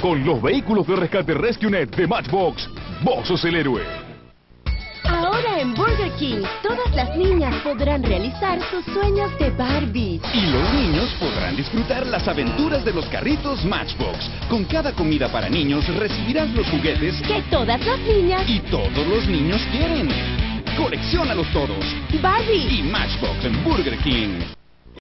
Con los vehículos de rescate RescueNet de Matchbox, vos sos el héroe. Ahora en Burger King, todas las niñas podrán realizar sus sueños de Barbie. Y los niños podrán disfrutar las aventuras de los carritos Matchbox. Con cada comida para niños recibirás los juguetes que todas las niñas y todos los niños quieren. Colecciónalos todos. Barbie y Matchbox en Burger King.